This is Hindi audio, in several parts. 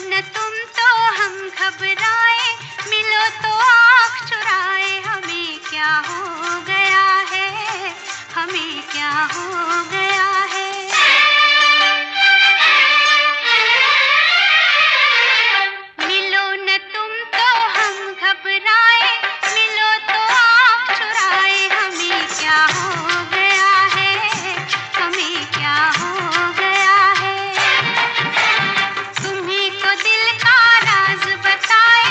न तुम तो हम घबराए, मिलो तो आँख चुराए। हमें क्या हो गया है, हमें क्या हो गया है। मिलो न तुम तो हम घबराए, मिलो तो आँख चुराए। हमें क्या हो गया है, हमें क्या हो गया है। तुम्हें तो दिल का राज बताए।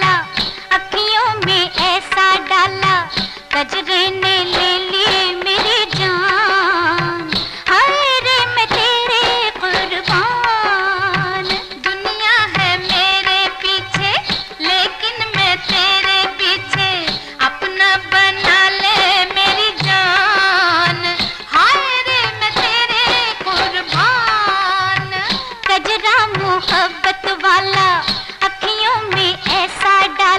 डाला, अखियों में ऐसा डाला, कजरे ने ले ली मेरी जान, हाय रे मैं तेरे कुर्बान। दुनिया है मेरे पीछे, लेकिन मैं तेरे पीछे, अपना बना ले मेरी जान, हाय रे मैं तेरे कुर्बान। कजरा मोहब्बत वाला, अखियों में ऐसा डाला,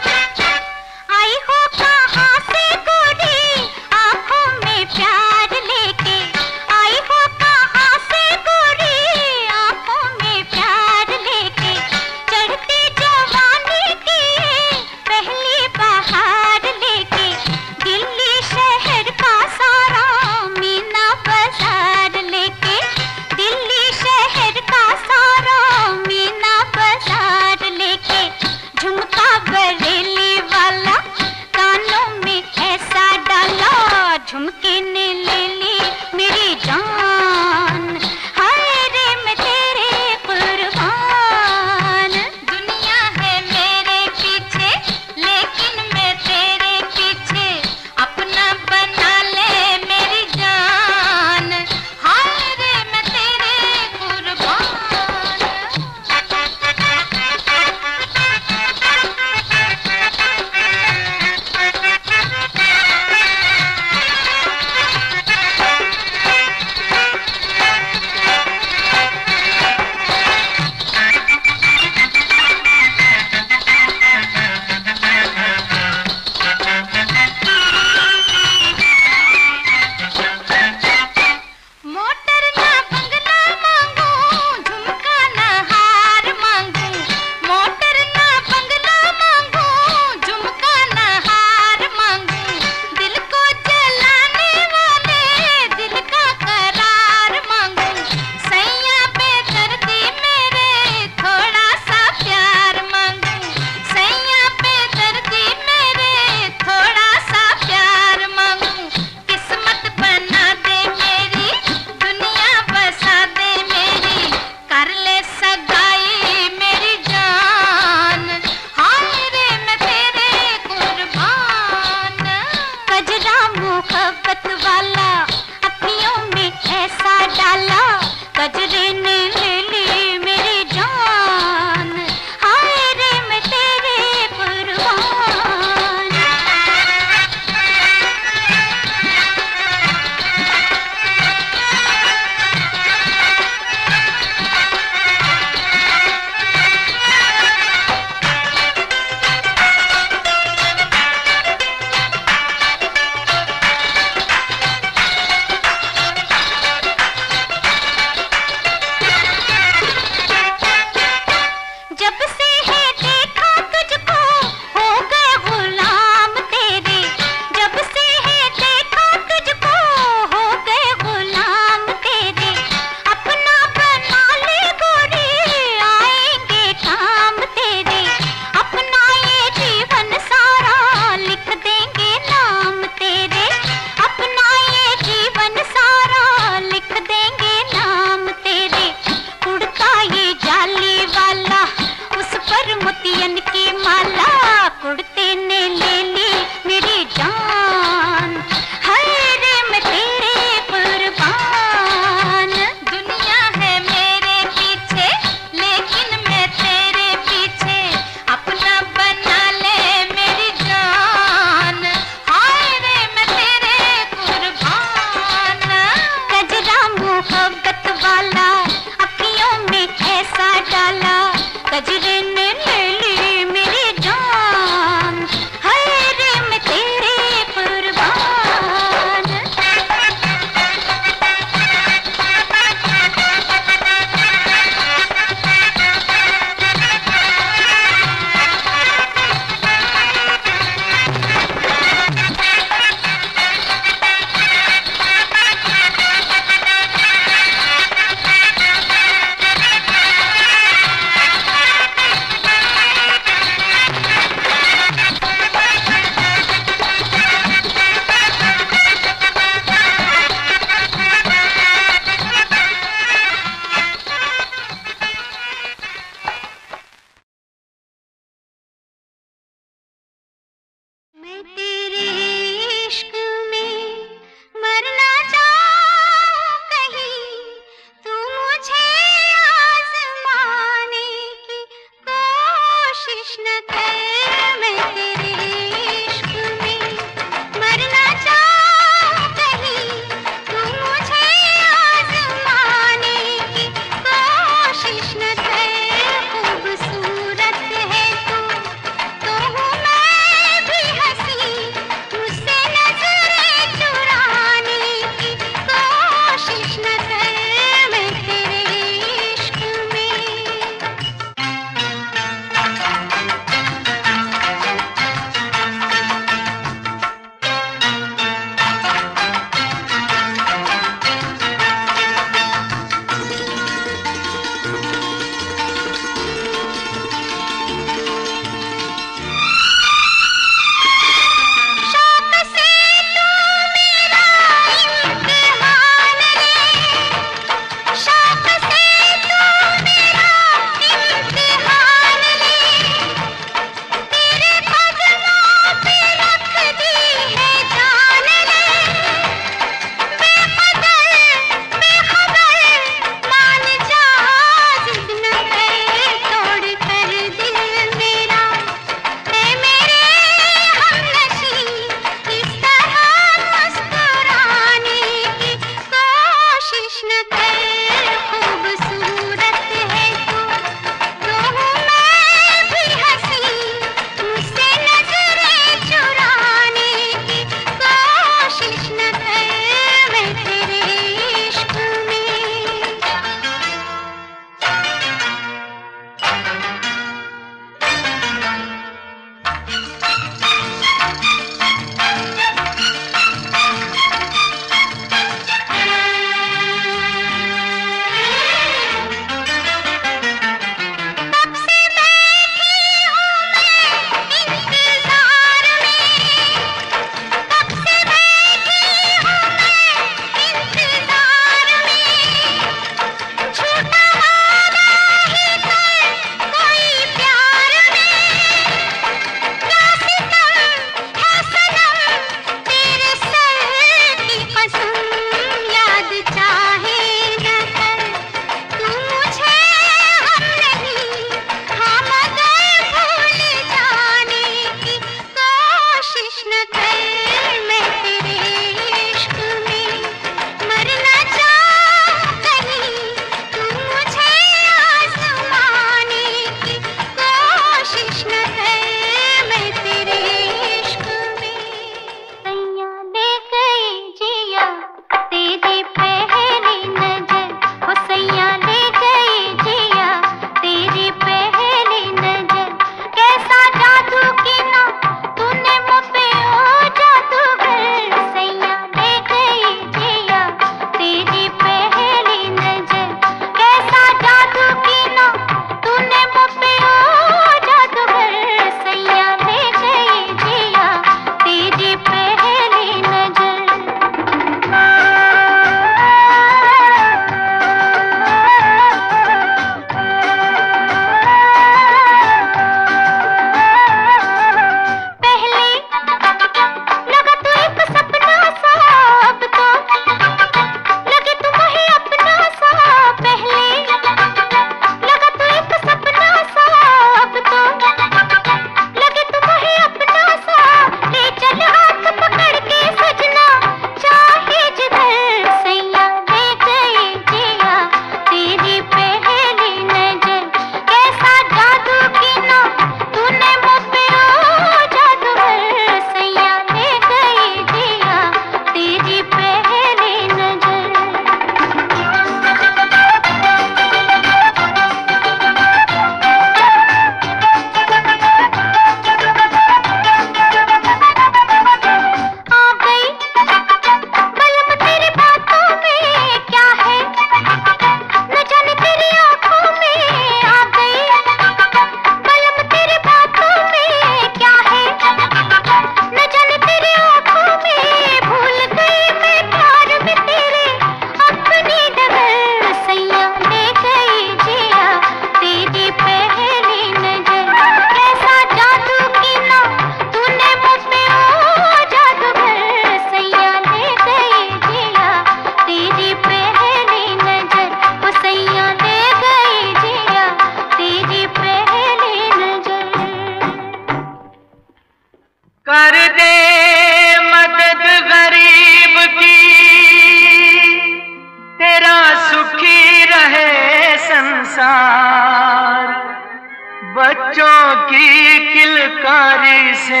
बच्चों की किलकारी से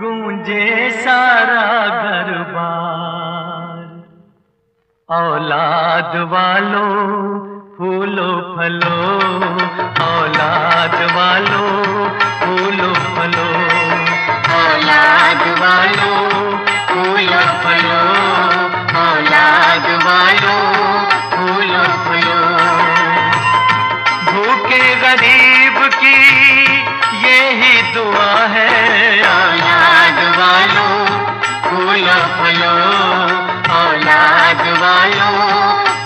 गूंजे सारा दरबार। औलाद वालों फूलो फलो, औलाद वालों फूलो फलो, औलाद वालों फूलो फलो, औलाद वालों फूलो फलो। भूखे गरीब की यही दुआ है, औलाद वालों फूलो फलो, औलाद वालों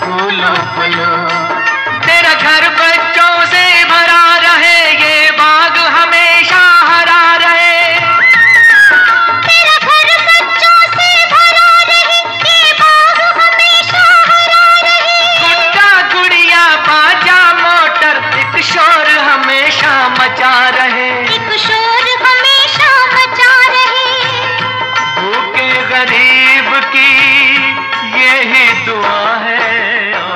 फूलो फलो। तेरा घर बच्चों से भरा रहे, ये बाग हमेशा हरा रहे। तेरा घर बच्चों से भरा रहे, ये बाग हमेशा हरा रहे। गुड्डा गुड़िया बाजा मोटर एक शोर हमेशा मचा रहे, एक शोर हमेशा मचा रहे। भूखे गरीब की यही दुआ है।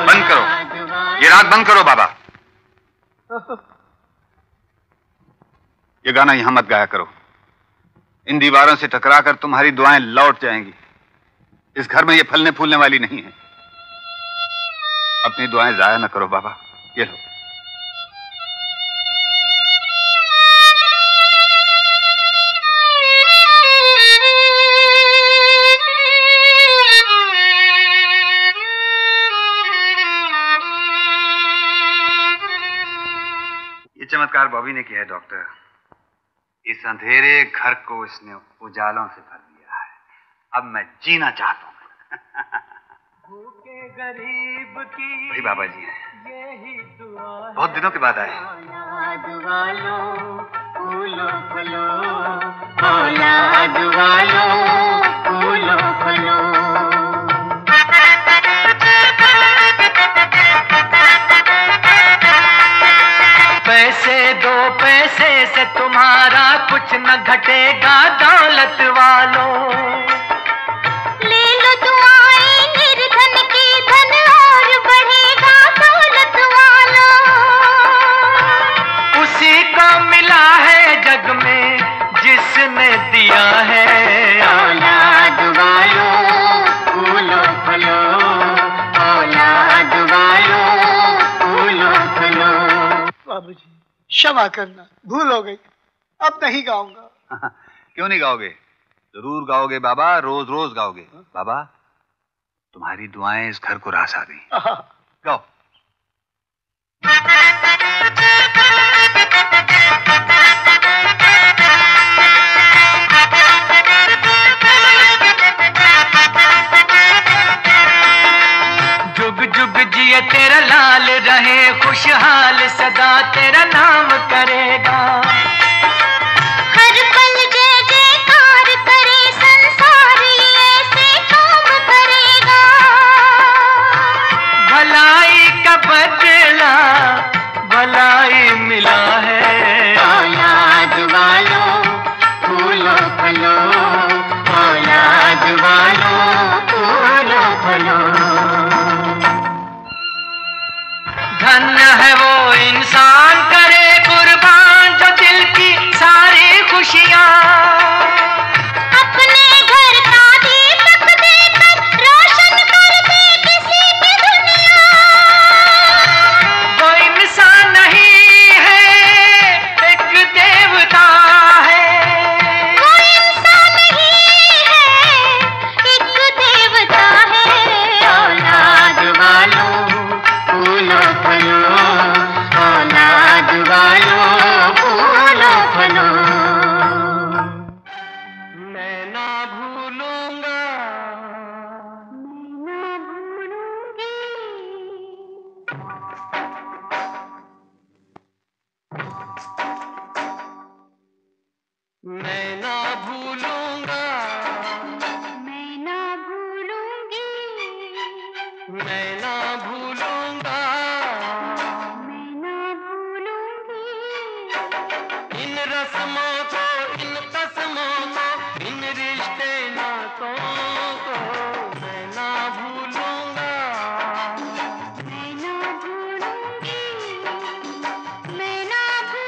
बंद करो ये राग, बंद करो बाबा, ये गाना यहां मत गाया करो। इन दीवारों से टकरा कर तुम्हारी दुआएं लौट जाएंगी। इस घर में ये फलने फूलने वाली नहीं है। अपनी दुआएं जाया ना करो बाबा, ये लो। चमत्कार बॉबी ने किया है डॉक्टर। इस अंधेरे घर को इसने उजालों से भर दिया है। अब मैं जीना चाहता हूँ। भूखे गरीब की भाई बाबा जी हैं, बहुत दिनों के बाद आए। औलाद वालों फूलो फलो, औलाद वालों फूलो फलो। पैसे दो, पैसे से तुम्हारा कुछ न घटेगा दौलत वालों। ले लो दुआएं निर्धन की, धन और बढ़ेगा दौलत वालों। उसी को मिला है जग में जिसने दिया है, औलाद वालों फूलो फलो, औलाद वालों फूलो फलो। बाबूजी क्षमा करना, भूल हो गई, अब नहीं गाऊंगा। क्यों नहीं गाओगे? जरूर गाओगे बाबा, रोज रोज गाओगे। बाबा तुम्हारी दुआएं इस घर को रास आ गई। गाओ। जुग जुग जिए तेरा लाल रहे, खुशहाल सदा तेरा नाम करेगा। हर पल जय जयकार करे, संसार ऐसे काम करेगा। भलाई का बदला भलाई मिला है, औलाद वालों फूलो फलो, औलाद वालों फूलो फलो। धन्य है वो इंसान करे कुर्बान, जो दिल की सारी खुशियाँ अपने घर का दीपक देकर रोशन कर दे किसी की दुनिया। वो इंसान नहीं है, एक देवता है। वो इंसान नहीं है, एक देवता है, औलाद वालों फूलो फलो, औलाद वालों फूलो फलो। मैं ना भूलूंगा, मैं ना भूलूंगी। मैं ना भूलूंगा, मैं ना भूलूंगी। मैं ना भूलूंगा, मैं ना भूलूंगी। इन रस्मों को, इन कसमों को, इन रिश्ते नातों को मैं ना भूलूंगा, मैं ना भूलूंगी, मैं ना भूलूंगी।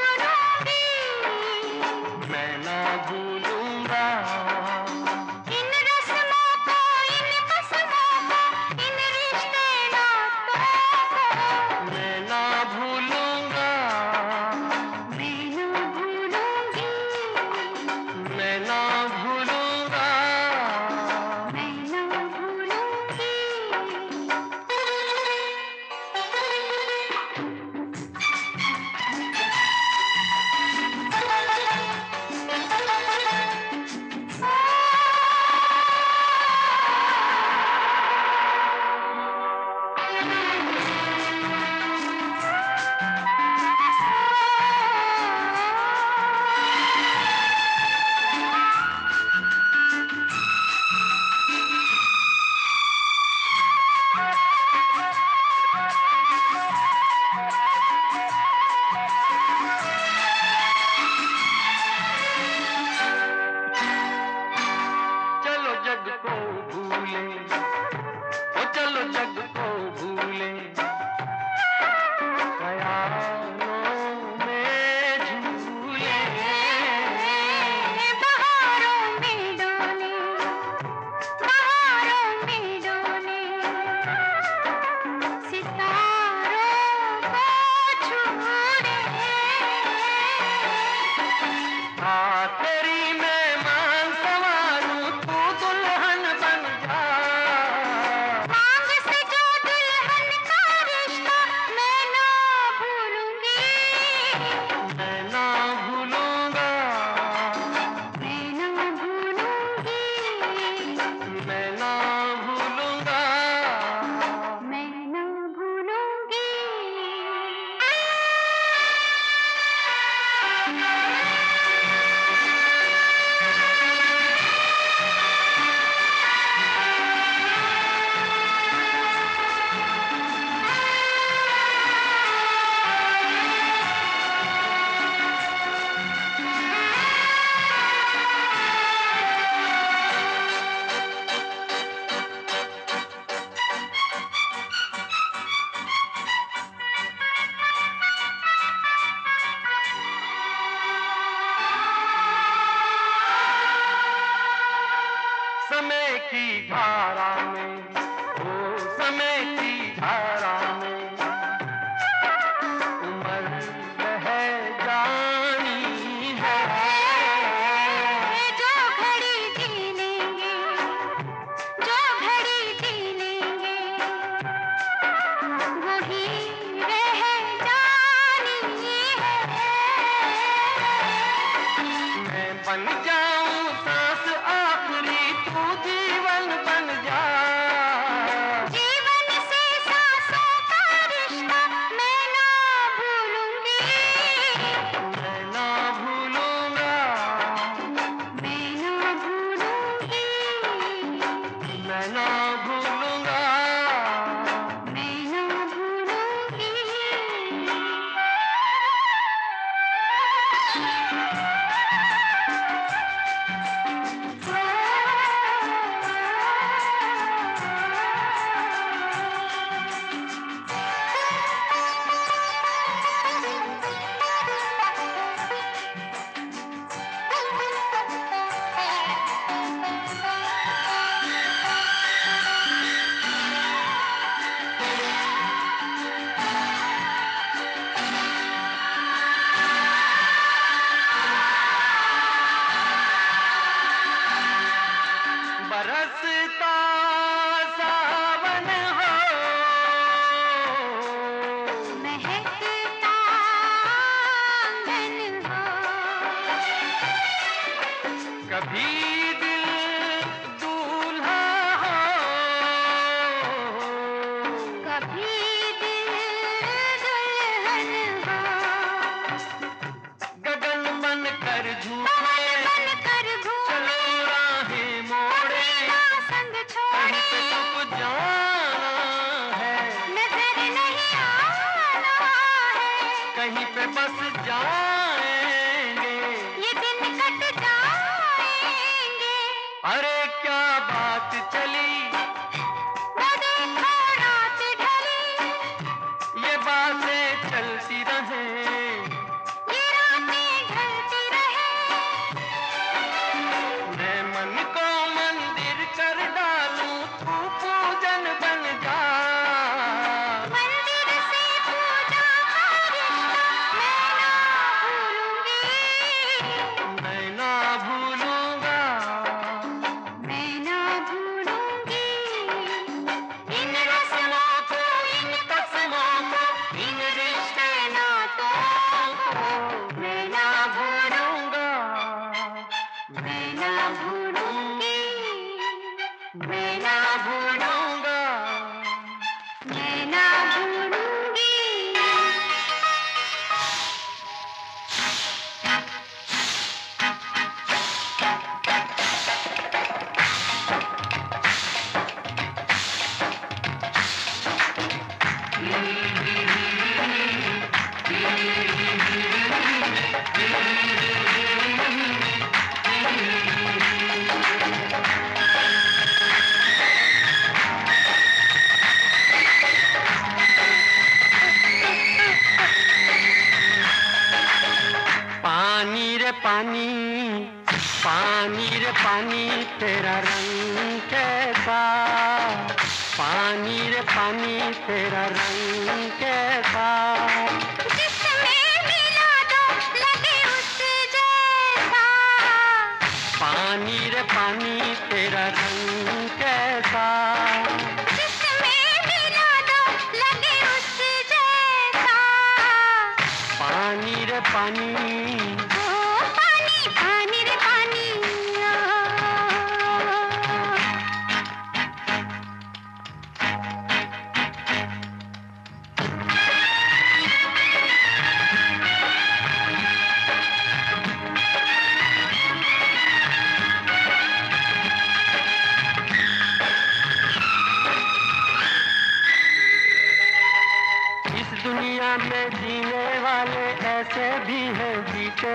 कैसे भी है जीते,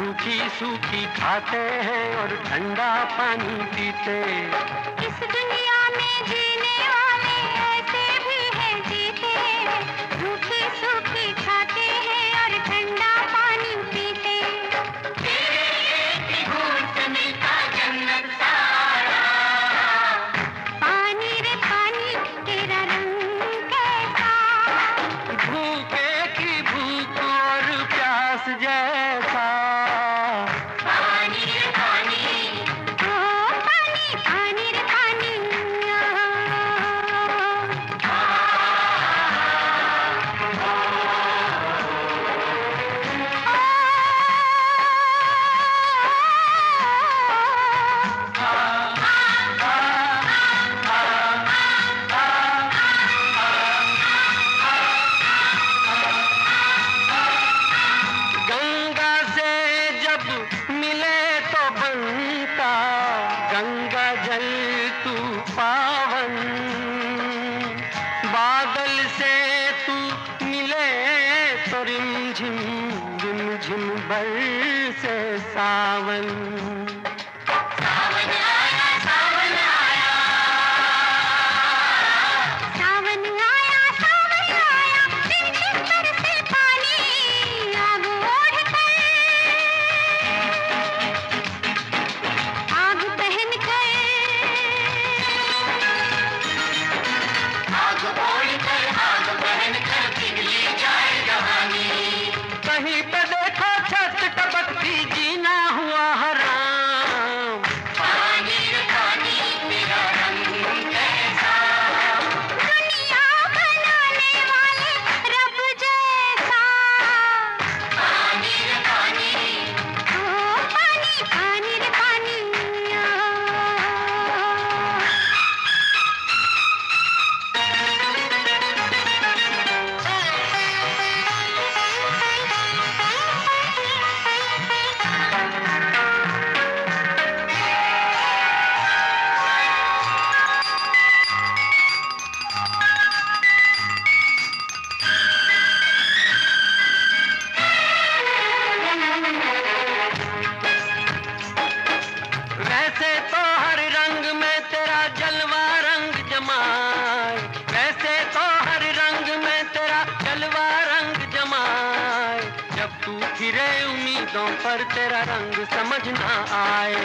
रूखी सूखी खाते हैं और ठंडा पानी पीते। इस दुनिया में जीने वाले ऐसे भी है जीते, रूखी सूखी खाते हैं और ठंडा पानी पीते। तेरे एक ही घूंट से मिलता जन्नत सारा, पानी रे पानी तेरा रंग कैसा, भूखे की भूख और प्यास जैसा। रिमझिम रिमझिम बरसे सावन, सावन आया, सावन आया, सावन आया, सावन आया, रिमझिम बरसे पानी आग ओढ़ कर, आग पहन कर, आग ओढ़ कर, आग पहन कर पिघली जाए जहानी। कहीं पे देखो छत टपक भी जीना हुआ हराम, पानी पानी तेरा रंग कैसा, दुनिया बनाने वाले रब जैसा। पानी पानी ओ पानी पानी रे पानी। फिरे उम्मीदों पर तेरा रंग समझ ना आए,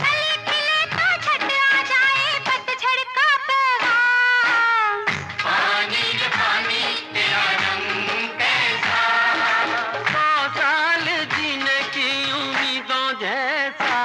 गले खिले तो छट आ जाए पतझड़ का पैगाम। पानी रे पानी तेरा रंग कैसा, 100 साल जीने की उम्मीदों जैसा।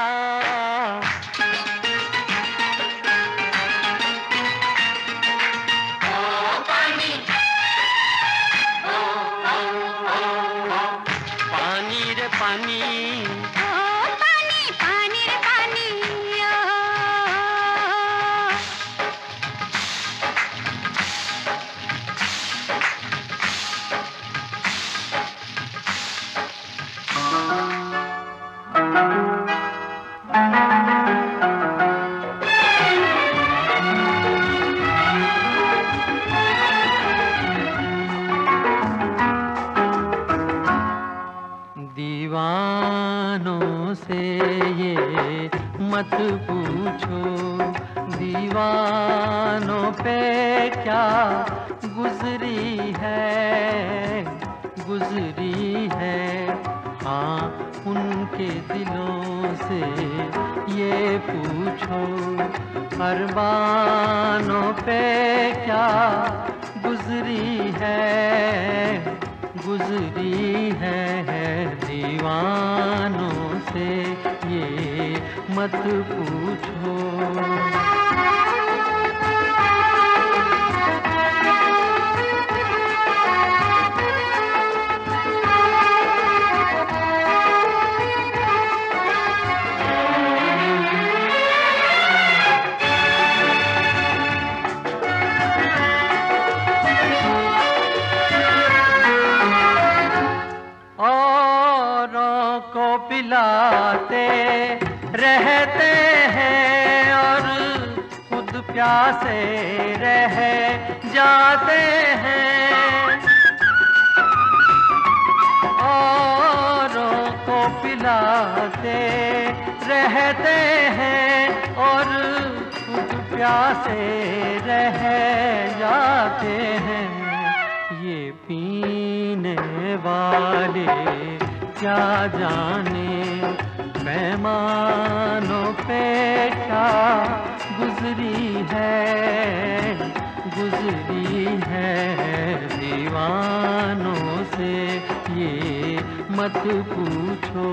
दीवानों से ये मत पूछो दीवानों पे क्या गुजरी है, हाँ उनके दिलों से ये पूछो अरबानों पे क्या गुजरी है दीवानों से ये मत पूछो। पिलाते रहते हैं और खुद प्यासे रह जाते हैं, प्यासे रह जाते हैं ये पीने वाले, क्या जाने मेहमानों पे क्या गुजरी है दीवानों से ये मत पूछो।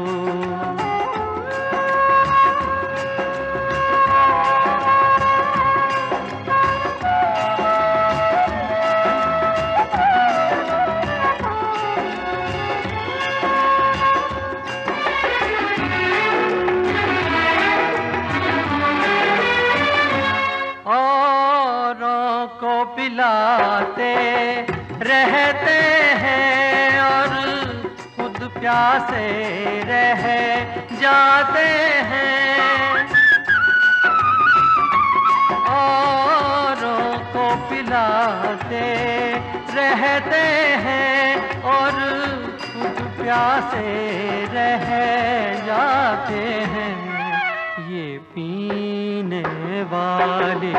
पिलाते रहते हैं और खुद प्यासे रह जाते हैं, औरों को पिलाते रहते हैं और खुद प्यासे रह जाते हैं ये पीने वाले,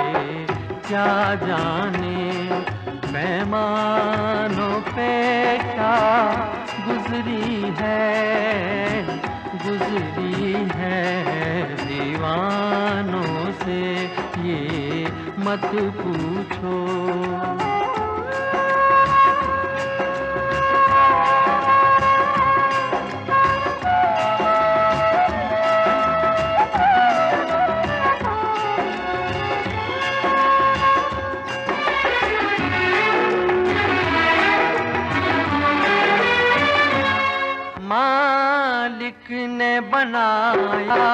क्या जाने मेहमानों पे क्या गुजरी है दीवानों से ये मत पूछो। मालिक ने बनाया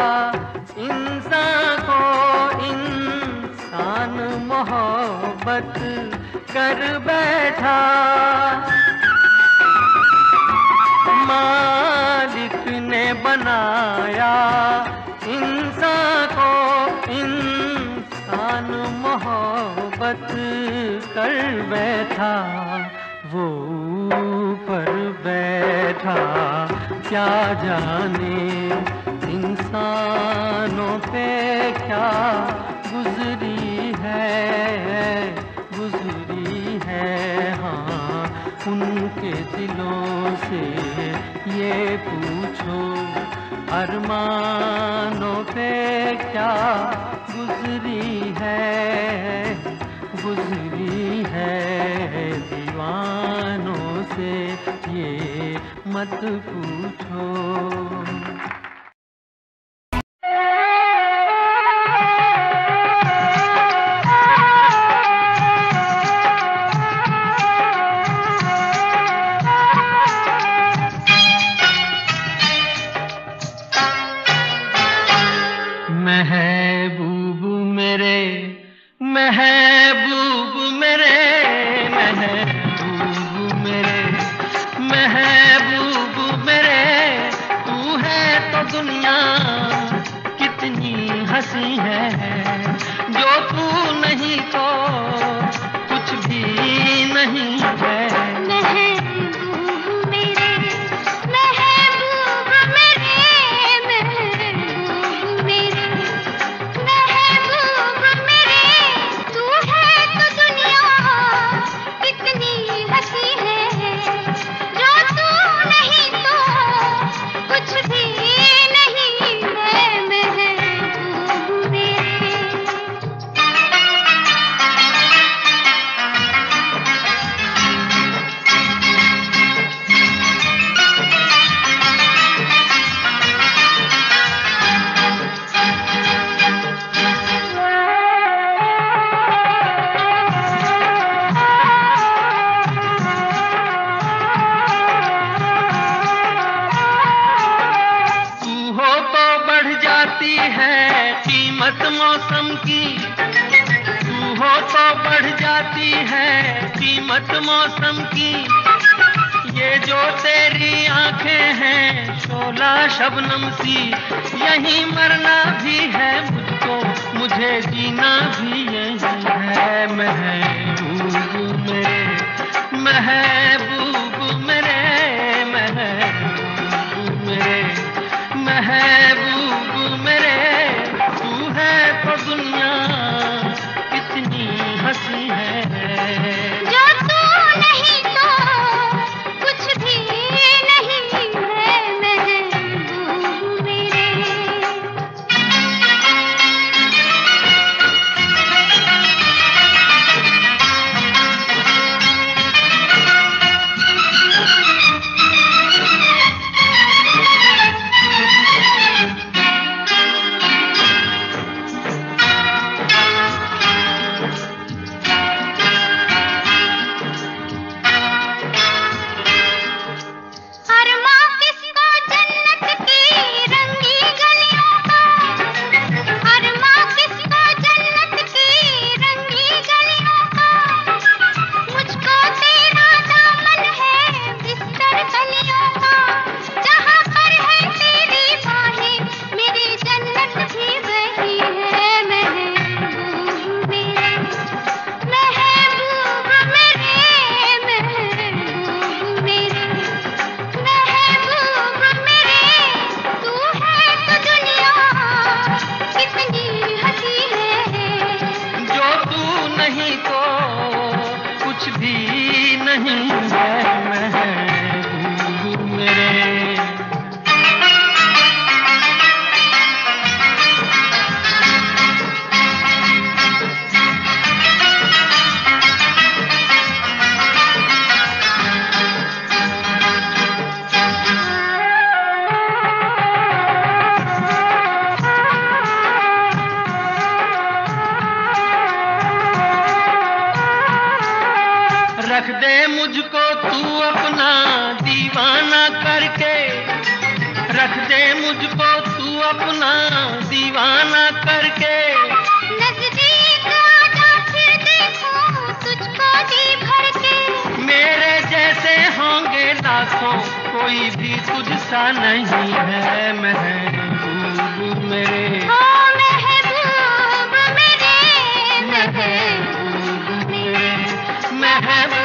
इंसान को इंसान मोहब्बत कर बैठा, मालिक ने बनाया इंसान को इंसान मोहब्बत कर बैठा, वो ऊपर बैठा क्या जाने इंसानों पे क्या गुजरी है हाँ उनके दिलों से ये पूछो अरमानों पे क्या गुजरी है दीवानों से ये मत पूछो। महबूब मेरे तू है तो दुनिया मुझको तू अपना दीवाना करके रख दे, मुझको तू अपना दीवाना करके नजदीक आजा फिर देखूं तुझको जी भर के। मेरे जैसे होंगे लाखों कोई भी तुझसा नहीं है महबूब मेरे, ओ महबूब मेरे महबूब मेरे महबूब।